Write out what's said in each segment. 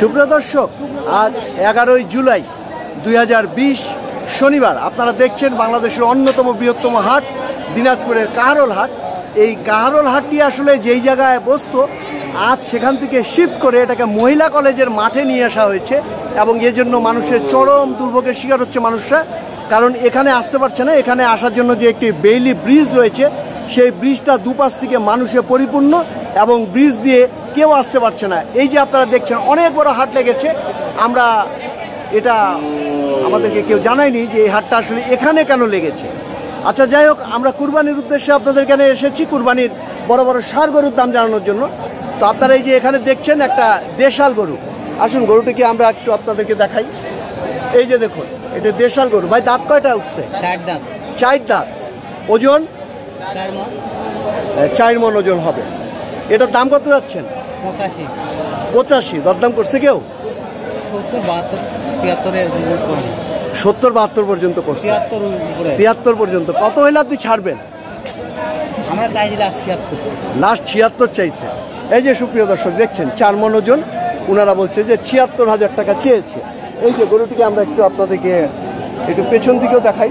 সুপ্রিয় দর্শক, আজ 11ই জুলাই 2020 শনিবার। আপনারা দেখছেন বাংলাদেশের অন্যতম বৃহত্তম হাট দিনাজপুরের গাহরল হাট। এই গাহরল হাটটি আসলে যেই জায়গায় বসত, আজ সেখান থেকে শিফট করে এটাকে মহিলা কলেজের মাঠে নিয়ে আসা হয়েছে এবং এজন্য মানুষের চরম দুর্ভোগের শিকার হচ্ছে মানুষরা, কারণ এখানে আসতে পারছে না। এখানে আসার জন্য যে একটি বেইলি ব্রিজ রয়েছে, সেই ব্রিজটা দুপাশ থেকে মানুষে পরিপূর্ণ এবং ব্রিজ দিয়ে কেউ আসতে পারছে না। এই যে আপনারা দেখছেন অনেক বড় হাট লেগেছে, আমরা এটা আমাদেরকে কেউ জানায়নি যে এই হাটটা আসলে এখানে কেন লেগেছে। আচ্ছা, যাই হোক, আমরা কুরবানির উদ্দেশ্যে আপনাদের এখানে এসেছি, কুরবানির বড় বড় ষাঁড় গরুর দাম জানানোর জন্য। তো আপনারা এই যে এখানে দেখছেন একটা দেশাল গরু, আসুন গরুটিকে আমরা একটু আপনাদেরকে দেখাই। এই যে দেখুন, এটা দেশাল গরু। ভাই, দাঁত কয়টা উঠছে? 4 দাঁত। ওজন 4 মণ ওজন হবে। এটার দাম কত যাচ্ছেন? 85। দরদাম করছে কেউ? 70-72 পর্যন্ত করছে। 73 পর্যন্ত। কত হইলে আপনি ছাড়বেন? আমরা চাইছি লাস্ট 76 চাইছে। এই যে সুপ্রিয় দর্শক দেখছেন, 4 মণ ওজন। ওনারা বলছে যে 76,000 টাকা চেয়েছে। এই যে গরুটিকে আমরা একটু আপনাদেরকে একটু পেছন দিকেও দেখাই,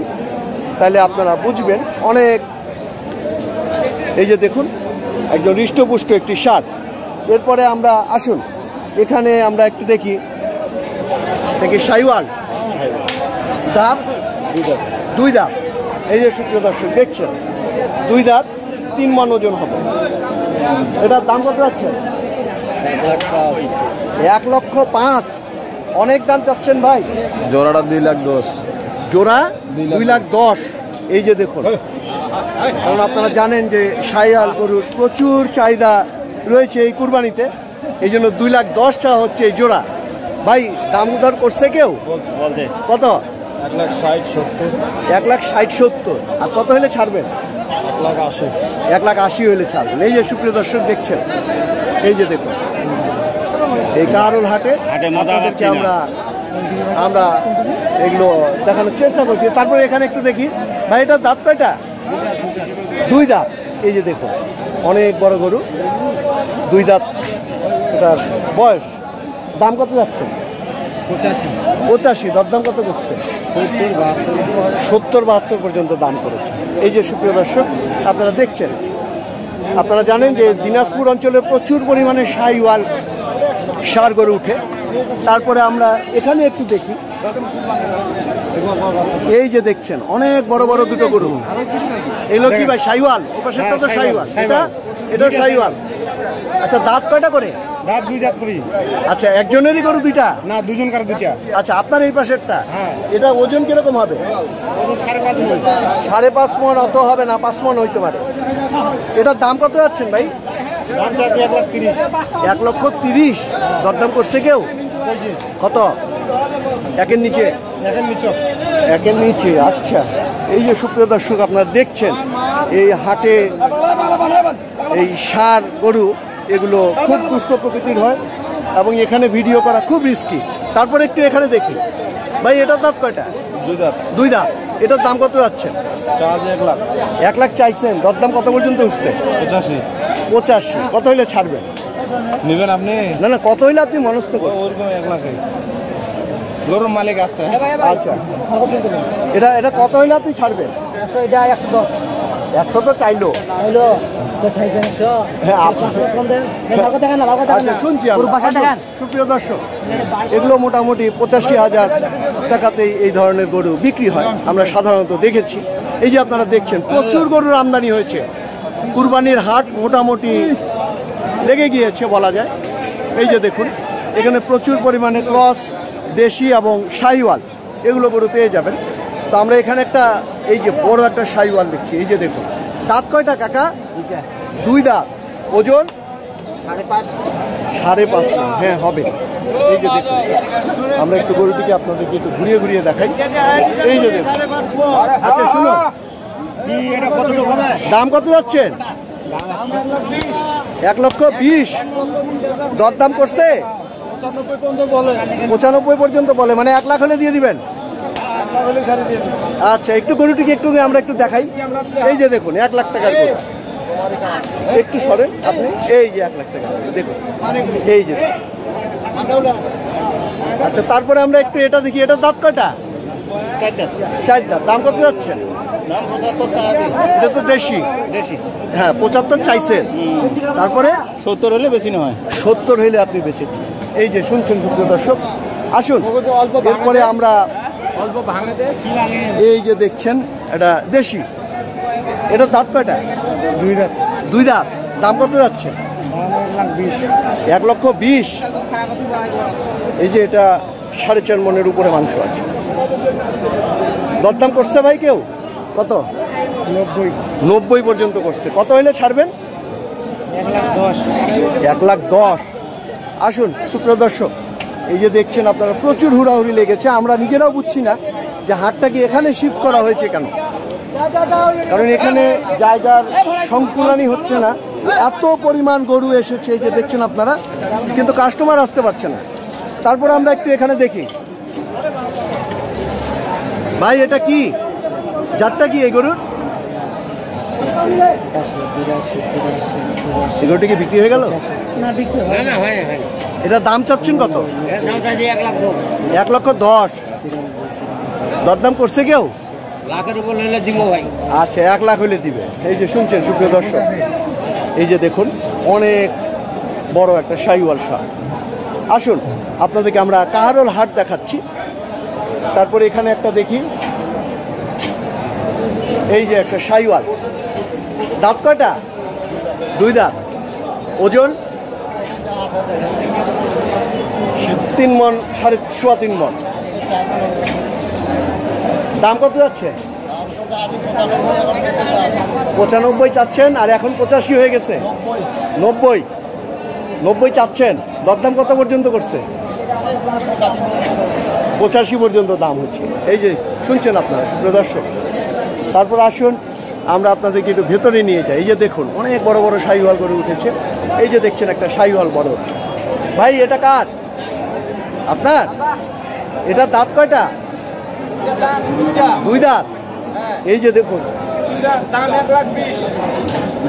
তাহলে আপনারা বুঝবেন। অনেক, এই যে দেখুন, একদম হৃষ্টপুষ্ট একটি ষাঁড়। এরপরে আমরা আসুন এখানে আমরা একটু দেখি, দেখি শাহীওয়াল। দাঁত 2 দাঁত। এই যে সুপ্রিয় দর্শক দেখছেন, 2 দাঁত, 3 মণ ওজন হবে। এটার দাম কত যাচ্ছে? 1,05,000। অনেক দাম চাচ্ছেন ভাই। জোড়াটা 2,10,000। জোড়া 2,10,000। এই যে দেখুন, কারণ আপনারা জানেন যে শাহীওয়াল গরুর প্রচুর চাহিদা রয়েছে এই কুরবানিতে, এই জন্য 2,10,000 টাকা হচ্ছে এই জোড়া। ভাই, দাম উদ্ধার করছে কেউ? কত? 1,60,000। আর কত হলে ছাড়বেন? 1,80,000 হলে ছাড়বেন। এই যে সুপ্রিয় দর্শক দেখছেন, এই যে দেখুন, এই গাহরল হাটে আমরা এগুলো দেখানোর চেষ্টা করছি। তারপরে এখানে একটু দেখি, ভাই এটার দাঁত কয়টা? 2 দাঁত। এই যে দেখুন, অনেক বড় গরু, 2 দাঁত এটার বয়স। দাম কত যাচ্ছে? 85। দরদাম কত করছে? 70-72 পর্যন্ত দাম করেছে। এই যে সুপ্রিয় দর্শক আপনারা দেখছেন, আপনারা জানেন যে দিনাজপুর অঞ্চলে প্রচুর পরিমাণে শাহীওয়াল ষাঁড় গরু উঠে। তারপরে আমরা এখানে একটু দেখি, এই যে দেখছেন অনেক বড় বড় দুটো গরু। এগুলো কি ভাই? শাহীওয়াল। ওপাশেরটা তো শাহীওয়াল, এটাও শাহীওয়াল। আচ্ছা, দাঁত কয়টা করে? দাঁত 2 দাঁত করে। আচ্ছা, একজনেরই গরু 2টা? না, দুজনকার 2টা। আচ্ছা, আপনার এই পাশেরটা, এটা ওজন কিরকম হবে? 5.5 মণ। 5.5 মণ অত হবে না, 5 মণ হইতে পারে। এটার দাম কত যাচ্ছেন ভাই? 1,30,000। দরদাম করছে কেউ? কত? 1-এর নিচে। আচ্ছা, এই যে সুপ্রিয় দর্শক আপনারা দেখছেন, এই হাটে এই ষাঁড় গরু এগুলো খুব দুষ্ট প্রকৃতির হয় এবং এখানে ভিডিও করা খুব রিস্কি। তারপরে একটু এখানে দেখি, ভাই এটার দাঁত কয়টা? 2 দাঁত। এটার দাম কত যাচ্ছে? 1,00,000 চাইছেন। দরদাম কত পর্যন্ত উঠছে? 85। কত হইলে ছাড়বেন? নেবেন আপনি? না না, কত হইলে আপনি মনস্থ করবেন? 1,00,000। গরুর মালিক। আচ্ছা আচ্ছা, এটা এটা কত হইলে আপনি ছাড়বেন? 110। 100 তো চাইলো। সুপ্রিয় দর্শক, এগুলো মোটামুটি 85,000 টাকাতেই এই ধরনের গরু বিক্রি হয়, আমরা সাধারণত দেখেছি। এই যে আপনারা দেখছেন প্রচুর গরুর আমদানি হয়েছে, কুরবানির হাট মোটামুটি লেগে গিয়েছে বলা যায়। এই যে দেখুন, এখানে প্রচুর পরিমাণে ক্রস, দেশি এবং শাহীওয়াল এগুলো গরু পেয়ে যাবেন। তো আমরা এখানে একটা, এই যে বড় একটা শাহীওয়াল দেখছি। এই যে দেখুন, দাঁত কয়টা কাকা? 2 দাঁত। ওজন 5.5। হ্যাঁ হবে। এই যে দেখুন, আমরা একটু গরুটিকে আপনাদেরকে একটু ঘুরিয়ে ঘুরিয়ে দেখাই। এই যে দেখুন। আচ্ছা শুনুন, দাম কত যাচ্ছেন? 1,20,000। দরদাম করছে? 95 পর্যন্ত বলে, মানে 1,00,000 হলে দিয়ে দিবেন? আচ্ছা, একটু গরুটিকে একটু আমরা একটু দেখাই। এই যে দেখুন, 1,00,000 টাকার গরু। একটু সরেন আপনি। এই যে 1,00,000 টাকা দেখুন। এই যে আচ্ছা, তারপরে আমরা একটু এটা দেখি, এটা দাঁত কয়টা? চার দাঁত। দাম কত যাচ্ছে? এটা তো দেশি। হ্যাঁ, ৭৫ চাইছেন, তারপরে ৭০ হলে বেশি নয়, ৭০ হলে আপনি বেশি। এই যে শুনছেন দর্শক, আসুন এরপরে আমরা এই যে দেখছেন এটা দেশি, এটা দাঁত কয়টা? দুই দাঁত। দাম কত যাচ্ছে? ১ লক্ষ ২০। এই যে এটা ৪.৫ মনের উপরে মাংস আছে। দরদাম করছে ভাই কেউ? কত? ৯০ পর্যন্ত করছে। কত হইলে ছাড়বেন? ১ লাখ ১০। আসুন সুপ্রিয় দর্শক, এই যে দেখছেন আপনারা প্রচুর হুড়াহুড়ি লেগেছে। আমরা নিজেরাও বুঝছি না যে হাটটাকে এখানে শিফট করা হয়েছে কেন, কারণ এখানে জায়গার সংকুলানি হচ্ছে না। এত পরিমাণ গরু এসেছে এই যে দেখছেন আপনারা, কিন্তু কাস্টমার আসতে পারছে না। তারপরে আমরা একটু এখানে দেখি। ভাই এটা কি জাতটা? কি এই গরুর? এই গরুটা কি বিক্রি হয়ে গেল? এটা দাম চাচ্ছেন কত? ১ লক্ষ ১০। দরদাম করছে কেউ? আচ্ছা, ১ লাখ হলে দিবে। এই যে শুনছেন সুপ্রিয় দর্শক, এই যে দেখুন অনেক বড় একটা শাহীওয়াল শাহ। আসুন আপনাদেরকে আমরা গাহরল হাট দেখাচ্ছি, তারপরে এখানে একটা দেখি। এই যে একটা শাহীওয়াল, দাঁত কয়টা? ২ দাঁত। ওজন ৩ মণ, সোয়া ৩ মণ। দাম কত যাচ্ছে? ৯৫ চাচ্ছেন, আর এখন ৮৫ হয়ে গেছে। ৯০ চাচ্ছেন। দরদাম কত পর্যন্ত করছে? ৮৫ পর্যন্ত দাম হচ্ছে। এই যে শুনছেন আপনারা সুপ্রিয় দর্শক, তারপর আসুন আমরা আপনাদেরকে একটু ভেতরে নিয়ে যাই। এই যে দেখুন অনেক বড় বড় শাহীওয়াল গড়ে উঠেছে। এই যে দেখছেন একটা শাহীওয়াল বড়। ভাই এটা কার? আপনার? এটা দাঁত কয়টা? ২ দাঁত। এই যে দেখুন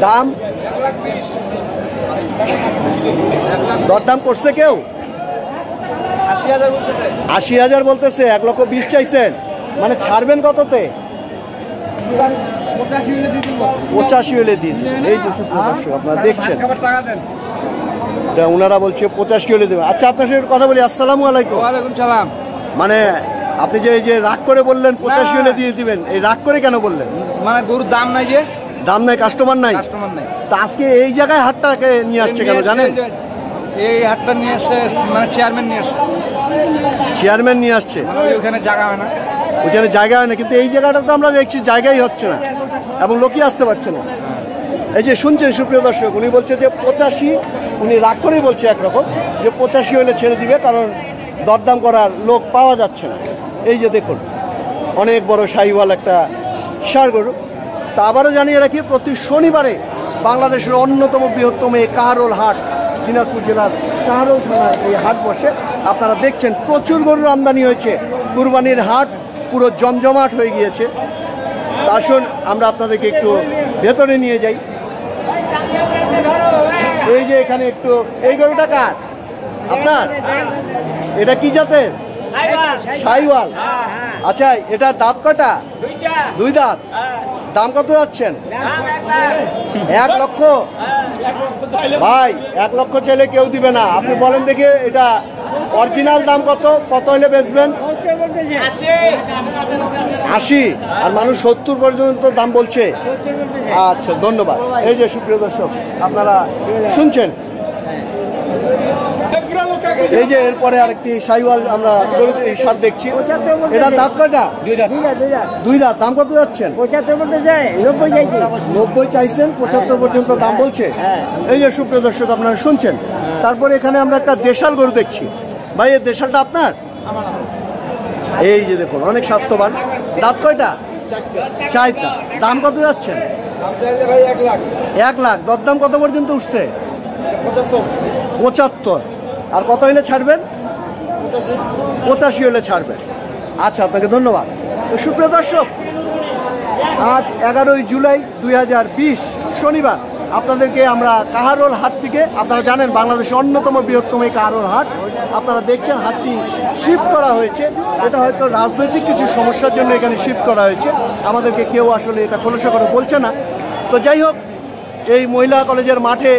দাম। দরদাম করছে কেউ? ৮০,০০০ বলতেছে। ১ লক্ষ ২০ চাইছেন, মানে ছাড়বেন কততে? ৮৫ হলে দিন। এই আপনারা দেখছেন ওনারা বলছে ৮৫ হলে দেবেন। আচ্ছা আপনার সঙ্গে কথা বলি। আসসালামু আলাইকুম। ওয়ালাইকুম সালাম। মানে আপনি যে এই যে রাগ করে বললেন ৮৫ হলে দিয়ে দিবেন, এই রাগ করে কেন বললেন? মানে গরুর দাম নাই, যে দাম নাই, কাস্টমার নাই। তা আজকে এই জায়গায় হাটটাকে নিয়ে আসছে কেন জানেন? এই হাটটা নিয়ে আসছে মানে চেয়ারম্যান নিয়ে আসছে। চেয়ারম্যান নিয়ে আসছে, ওখানে জায়গা হয় না। ওইখানে জায়গা হয় না, কিন্তু এই জায়গাটা তো আমরা দেখছি জায়গাই হচ্ছে না এবং লোকই আসতে পারছে না। এই যে শুনছেন সুপ্রিয় দর্শক, উনি বলছে যে ৮৫, উনি রাগ করেই বলছে একরকম যে ৮৫ হলে ছেড়ে দিবে, কারণ দরদাম করার লোক পাওয়া যাচ্ছে না। এই যে দেখুন অনেক বড় শাহীওয়াল একটা ষাঁড় গরু। তা আবারও জানিয়ে রাখি, প্রতি শনিবারে বাংলাদেশের অন্যতম বৃহত্তম এই গাহরল হাট, দিনাজপুর জেলার গাহরল থানার এই হাট বসে। আপনারা দেখছেন প্রচুর গরুর আমদানি হয়েছে। কুরবানির হাট পুরো জমজমাট হয়ে গিয়েছে। আসুন আমরা আপনাদেরকে একটু ভেতরে নিয়ে যাই। এই যে এখানে একটু, এই গরুটা কার? আপনার? এটা কি জাতের? শাহীওয়াল। আচ্ছা এটা দাঁত কটা? ২ দাঁত। দাম কত যাচ্ছেন? ১ লক্ষ। ভাই ১ লক্ষ চাইলে কেউ দিবে না। আপনি বলেন দেখে এটা অরিজিনাল দাম কত, কত হলে বেচবেন? ৮০, আর মানুষ ৭০ পর্যন্ত দাম বলছে। আচ্ছা ধন্যবাদ। এই যে সুপ্রিয় দর্শক আপনারা শুনছেন, এই যে এরপরে আরেকটি শাহীওয়াল আমরা সার দেখছি। এটা দাঁত কটা? ২ দাঁত। দাম কত যাচ্ছেন? ৯০ চাইছেন, ৭৫ পর্যন্ত দাম বলছে। এই যে সুপ্রিয় দর্শক আপনারা শুনছেন, তারপরে এখানে আমরা একটা দেশাল গরু দেখছি। ভাই এই দেশালটা আপনার? এই যে দেখুন অনেক স্বাস্থ্যবান। দাঁত কয়টা? ৪ দাঁত। দাম কত যাচ্ছেন? ১ লাখ। দরদাম কত পর্যন্ত উঠছে? ৭৫। আর কত হলে ছাড়বেন? ৮৫ হলে ছাড়বেন। আচ্ছা আপনাকে ধন্যবাদ। সুপ্রিয় দর্শক, আজ ১১ই জুলাই ২০২০ শনিবার আপনাদেরকে আমরা গাহরল হাট থেকে, আপনারা জানেন বাংলাদেশের অন্যতম বৃহত্তম এই গাহরল হাট, আপনারা দেখছেন হাটটি শিফট করা হয়েছে। এটা হয়তো রাজনৈতিক কিছু সমস্যার জন্য এখানে শিফট করা হয়েছে, আমাদেরকে কেউ আসলে এটা খোলসা করে বলছে না। তো যাই হোক, এই মহিলা কলেজের মাঠে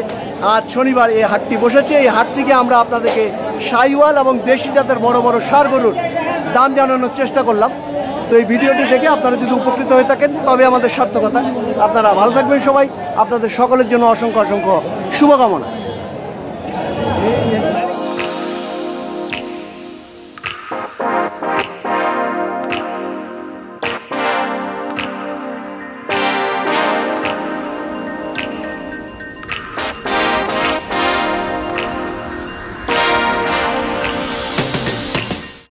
আজ শনিবার এই হাটটি বসেছে। এই হাট থেকে আমরা আপনাদেরকে শাহীওয়াল এবং দেশি জাতের বড় বড় ষাঁড় গরুর দাম জানানোর চেষ্টা করলাম। তো এই ভিডিওটি দেখে আপনারা যদি উপকৃত হয়ে থাকেন তবে আমাদের সার্থকতা। আপনারা ভালো থাকবেন সবাই, আপনাদের সকলের জন্য অসংখ্য অসংখ্য শুভকামনা।